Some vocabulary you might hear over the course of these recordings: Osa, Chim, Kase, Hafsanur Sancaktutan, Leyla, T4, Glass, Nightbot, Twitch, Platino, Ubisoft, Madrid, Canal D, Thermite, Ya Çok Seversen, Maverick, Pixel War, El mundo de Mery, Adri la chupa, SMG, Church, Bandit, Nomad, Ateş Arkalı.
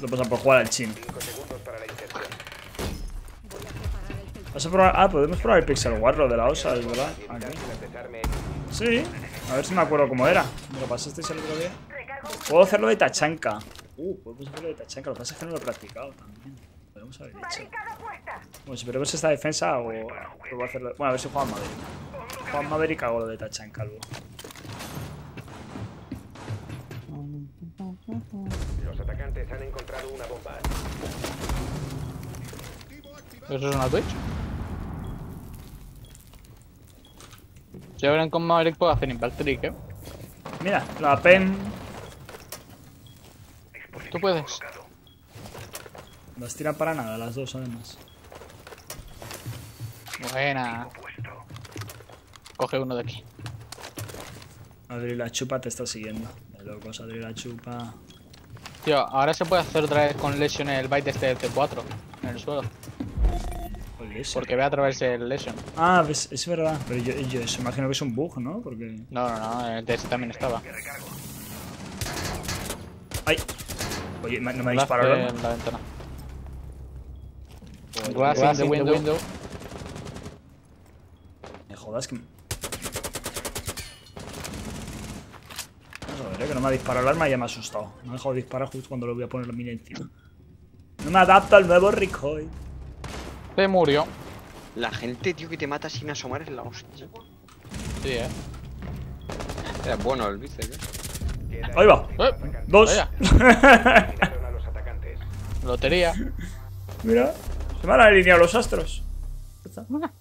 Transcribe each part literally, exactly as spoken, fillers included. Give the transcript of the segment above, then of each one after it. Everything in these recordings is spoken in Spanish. Lo pasan por jugar al Chim. Vas a probar. Ah, podemos probar el Pixel War, lo de la O S A, es verdad. Aquí. Sí, a ver si me acuerdo cómo era. ¿Me lo pasasteis el otro día? Puedo hacerlo de tachanca. Uh, podemos hacerlo de tachanca. Lo que pasa es que no lo he practicado también. Podemos haber hecho. Bueno, si perdemos esta defensa o. Puedo hacerlo. Bueno, a ver si juega Maverick. Juega Maverick y hago lo de tachanca luego. Los atacantes han encontrado una bomba. ¿Eso es una Twitch? Ya verán con Maverick puedo hacer Impact Trick, eh. Mira, la pen. Tú puedes. Las tiran para nada, las dos además. Buena. Coge uno de aquí. Adri la chupa te está siguiendo. De locos, Adri la chupa. Tío, ahora se puede hacer otra vez con Lesion el bite este de T cuatro en el suelo. Porque ve a través del Lesion. Ah, es, es verdad. Pero yo, yo imagino que es un bug, ¿no? Porque... No, no, no. El de ese también estaba. ¡Ay! Oye, no me ha disparado. En la ventana. Glass in the window. window. Me jodas que... Vamos a ver, ¿eh? Que no me ha disparado el arma y ya me ha asustado. Me ha dejado de disparar justo cuando le voy a poner la mina encima. No me adapto al nuevo recoil. Se murió. La gente, tío, que te mata sin asomar es la hostia. Sí, eh. Era bueno el vice, ¿eh? Ahí va. ¿Eh? Dos. Lotería. Mira. Se me han alineado los astros.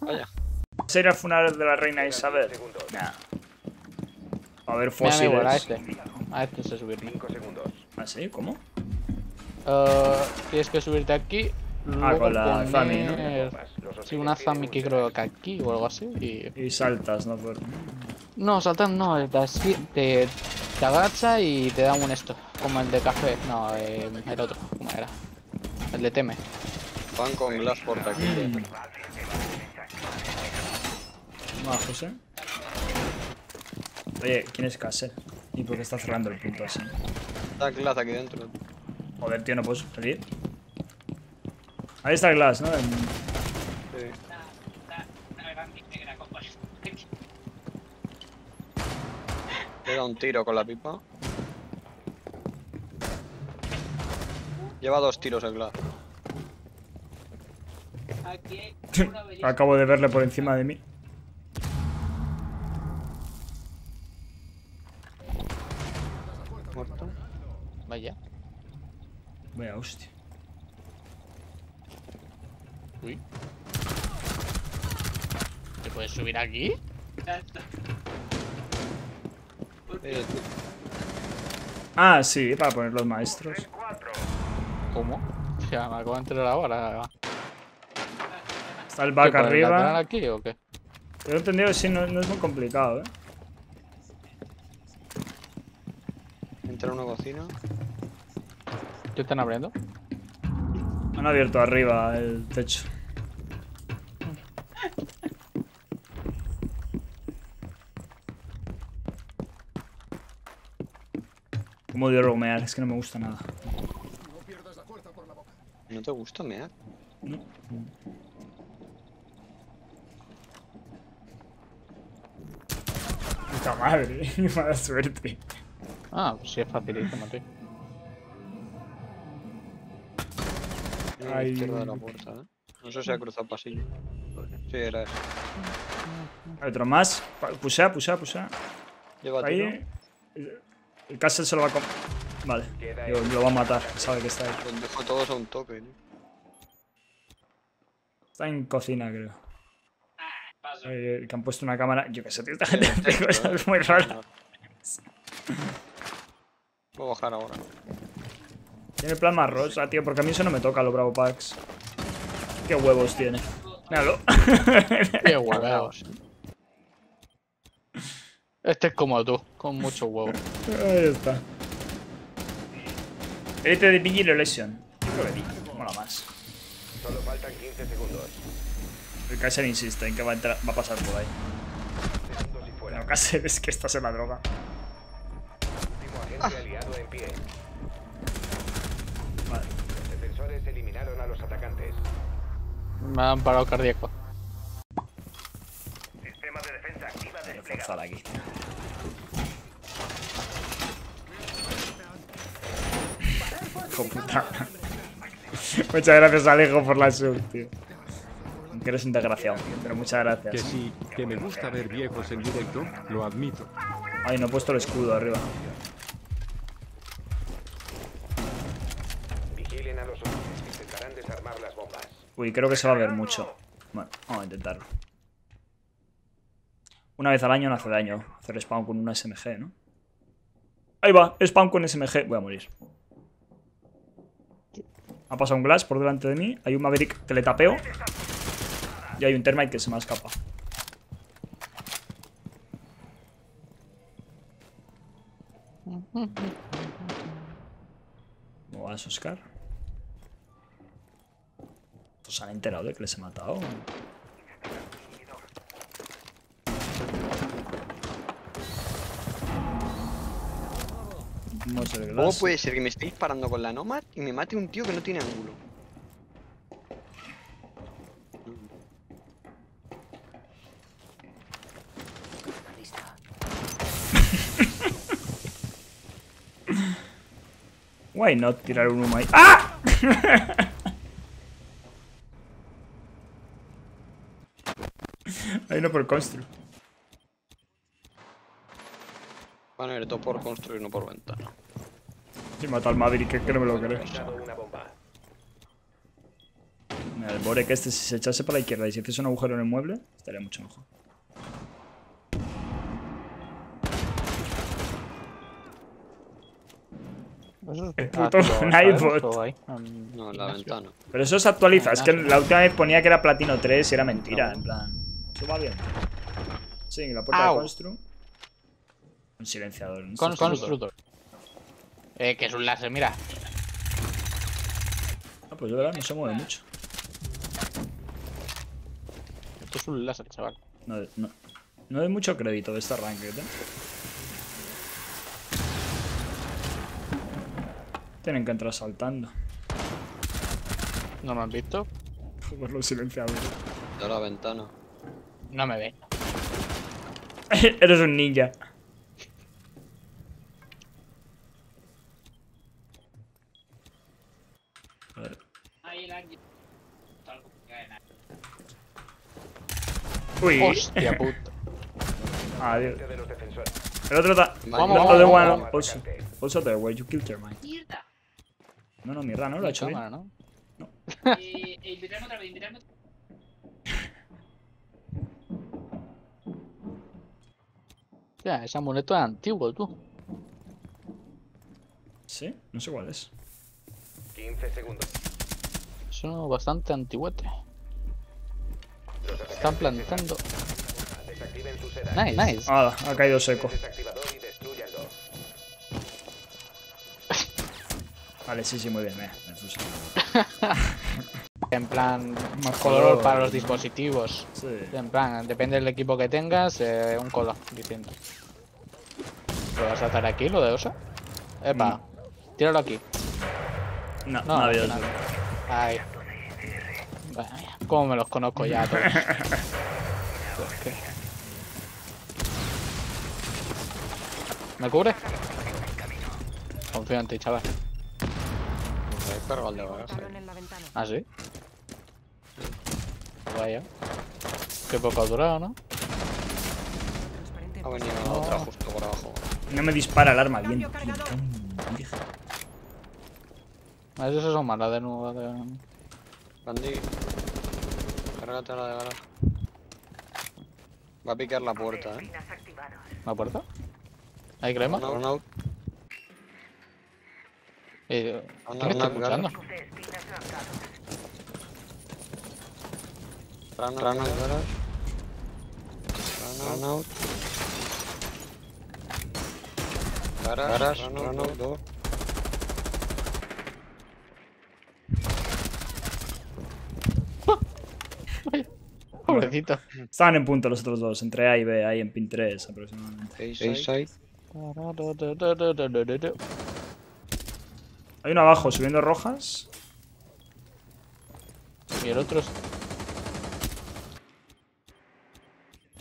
Vaya. ¿Sería el funeral de la reina Isabel? Nah. A ver, fósiles. Mira, amigo, a este. A este se subir. cinco segundos. ¿Ah, sí? ¿Cómo? Uh, tienes que subirte aquí. Ah, con la Zami, ¿no? Sí, una Zami que creo que aquí o algo así. Y, y saltas, ¿no? No, saltas no, te, te, te agacha y te da un esto. Como el de café, no, eh, el otro, ¿cómo era? El de Teme. Van con Glass por aquí. No, José. Oye, ¿quién es Kase? ¿Y por qué está cerrando el punto así? Está Glass aquí dentro. Joder, tío, no puedo salir. Ahí está Glass, ¿no? En... Sí. Le da un tiro con la pipa. Lleva dos tiros el Glass. Acabo de verle por encima de mí. Muerto. Vaya. Vaya hostia. Uy. ¿Te puedes subir aquí? Ah, sí, para poner los maestros. ¿Cómo? Ya me acabo de entrar ahora. Está el back arriba. ¿Aquí o qué? Yo he entendido que sí, no, no es muy complicado, eh. Entra una cocina. ¿Qué están abriendo? Han abierto arriba el techo. ¿Cómo odio romear? Es que no me gusta nada. ¿No te gusta mear? No. Puta madre, mala suerte. Ah, pues sí es facilito, Mati. A la izquierda de la puerta, ¿eh? No sé si ha cruzado pasillo. Sí, era eso. Hay otro más. Pusea, pusea, pusea. Lleva ahí. El Kase se lo va a comer. Vale. Lo va a matar. Sabe que está ahí. Los dejo todos a un toque, tío. Está en cocina, creo. Ay, que han puesto una cámara. Yo qué sé, tío. Esta gente hace cosas muy raras. Voy a bajar ahora. Tiene el plan más rosa, tío, porque a mí eso no me toca, los Bravo Packs. Qué huevos tiene. Míralo. Qué huevos. Este es como tú, con muchos huevos. Ahí está. Este de P G Lesion. Yo creo que di. Mola más. Solo faltan quince segundos. El Kase insiste en que va a, entrar, va a pasar por ahí. Bueno, Kase, es que estás en la droga. Ah. Vale. Me han parado cardíaco. Sistema de defensa activa desplegado aquí. Muchas gracias, Alejo, por la sub, tío. Aunque eres un desgraciado, tío, pero muchas gracias. Que sí, que me gusta ver viejos en directo, lo admito. Ay, no he puesto el escudo arriba. Vigilen a los hombres que intentarán desarmar las bombas. Uy, creo que se va a ver mucho. Bueno, vamos a intentarlo. Una vez al año no hace daño hacer spawn con una S M G, ¿no? Ahí va, spawn con S M G. Voy a morir. Ha pasado un Glass por delante de mí. Hay un Maverick que le tapeo. Y hay un Thermite que se me escapa. ¿Cómo vas, Oscar? ¿Os han enterado de que les he matado? ¿Cómo puede ser que me estéis parando con la Nomad y me mate un tío que no tiene ángulo? Why not tirar un humo ahí. ¡Ah! Ahí no por construir. Van a ver todo por construir, no por ventana. Si mata al Madrid, que, que no me lo crees. El Borek este, si se echase para la izquierda y si hiciese un agujero en el mueble, estaría mucho mejor. El puto Nightbot. No, la ventana. Pero eso se actualiza, es que la última vez ponía que era Platino tres y era mentira, no. En plan. Eso va bien. Sí, la puerta Au. de constru. Un silenciador. Un Con, constructor. Eh, que es un láser, mira. Ah, pues de verdad no se mueve mucho. Esto es un láser, chaval. No, no, no hay mucho crédito de este arranque, ¿eh? Tienen que entrar saltando. ¿No me han visto? Por los silenciadores. De la ventana. No me ven. Eres un ninja. Uy. Hostia puta. Adiós. El otro está. Vamos, de one. Also, also there where you killed Thermite. Mierda. No, no, mierda, no lo ha hecho cámara, bien. No. No. Eh, invitadme otra vez, invitadme otra vez. Ya, ese amuleto es antiguo, tú. ¿Sí? No sé cuál es. quince segundos. Es uno bastante antiguete. Están plantando. Nice, nice. Ah, ha caído seco. Vale, sí, sí, muy bien, eh. Me fuso. En plan, más color para los dispositivos. Sí. En plan, depende del equipo que tengas, eh, un color distinto. ¿Lo vas a atar aquí, lo de O S A? Epa, mm. Tíralo aquí. No, no, no había otro. Ahí. Bueno, como me los conozco ya a todos. ¿Me cubre? Confío en ti, chaval. ¿Ah, sí? Vaya. Qué poco ha durado, ¿no? Ha venido no. otra justo por abajo. No me dispara el arma bien. A veces son malas de nuevo. De... Bandit, cárgate a la de garaje. Va a picar la puerta, eh. ¿La puerta? ¿Hay crema? No, no. Eh, ¿Qué me está escuchando? Run out, run out, run out. Garage, run out, door. Pobrecito. Estaban en punto los otros dos, entre A y B, ahí en pin tres aproximadamente. Hay uno abajo subiendo rojas. Y el otro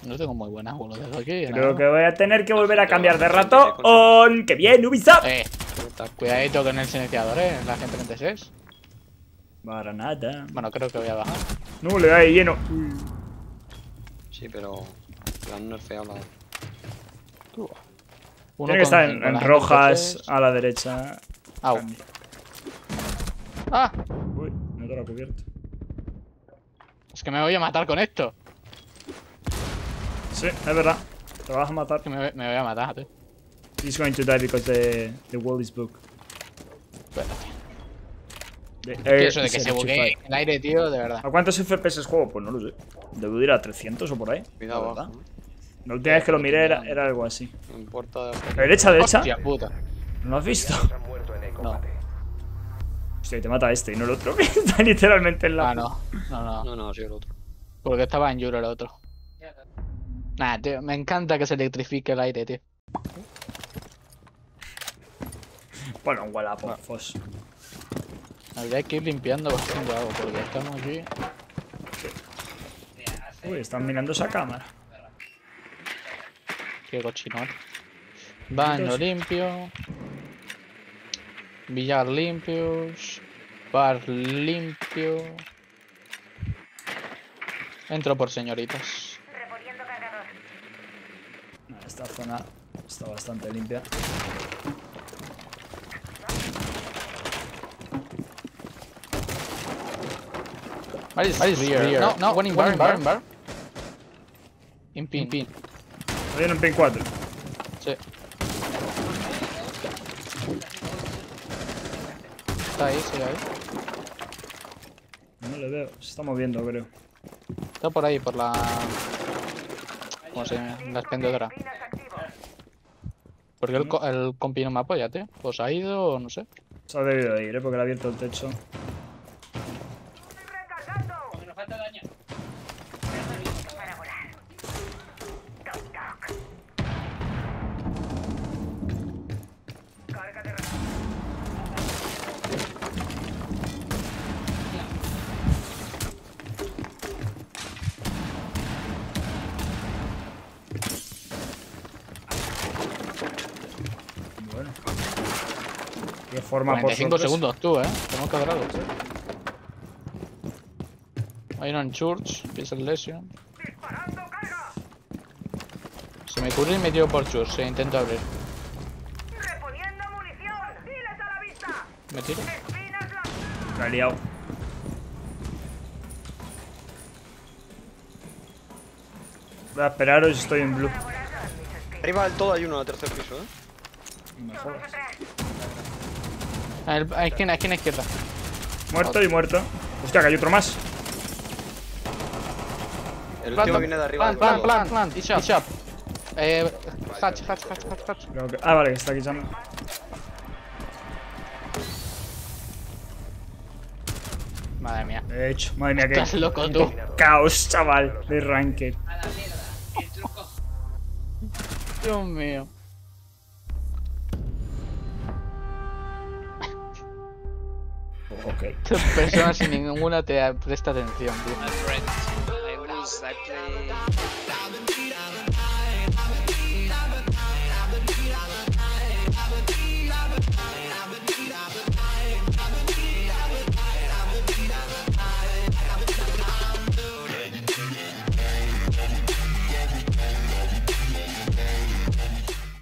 No tengo muy buenas bolas desde aquí. Creo nada. que voy a tener que volver a cambiar de ratón. ¡Qué bien, Ubisoft! Eh, cuidadito con el silenciador, eh. La gente treinta y seis. Para nada. Bueno, creo que voy a bajar. No, le da ahí lleno. Sí, pero... la han nerfeado. Tiene que estar en, en rojas treinta y seis. A la derecha. Au. ¡Ah! Uy, no te lo he cubierto. Es que me voy a matar con esto. Sí, es verdad. Te vas a matar. Que me, me voy a matar, tío. He's going to die because the, the wall is broke. Espérate. Eso de que se buguee el aire, tío, de verdad. ¿A cuántos F P S juego? Pues no lo sé. Debo ir a trescientos o por ahí. Cuidado, ¿verdad? La última vez que lo miré era, era algo así. No importa. Derecha, derecha. Hostia puta. ¿No lo has visto? No. Hostia, te mata este y no el otro. Está literalmente en la... Ah, no. No, no. No, no, sí el otro. Porque estaba en Euro el otro. Nah, tío, me encanta que se electrifique el aire, tío. Bueno, un gualapo, Fos. Habría que ir limpiando bastante algo, porque estamos aquí. Sí. Uy, están mirando esa cámara. Qué cochinón. Baño limpio. Billar limpios. Bar limpio. Entro por señoritas. Esta zona está bastante limpia. What is, What is rear? rear? No, no, one in bar, in bar, in bar. In pin, pin. Hay uno en pin cuatro. Sí. Está ahí, sí, ahí. No le veo, se está moviendo, creo. Está por ahí, por la... ¿Cómo se llama? La expendedora. ¿Por qué el, co el compi no me apoya, tío? Pues ha ido o no sé. Se ha debido ir, ¿eh? Porque le ha abierto el techo. cuarenta y cinco segundos tú, eh. Tengo cabrado, tío. Hay uno en Church, Pixel Lesion. Se me cubre y me tiro por Church, se intento abrir. Reponiendo munición, diles a la vista. Me tiro. Me ha liado. Voy a esperaros, estoy en blue. Arriba del todo hay uno en el tercer piso, eh. Me jodas. A la esquina, a la esquina izquierda. Muerto y muerto. Hostia, que hay otro más. El último viene de arriba. Plant, plant, plant. Y shop. Eh. Hatch, hatch, hatch, hatch, hatch. Ah, vale, que está quitando. Madre mía. De hecho, madre mía, que. Estás loco tú. Caos, chaval. De ranked. A la mierda. El truco. Dios mío. Okay. Esta persona sin ninguna te presta atención, tío.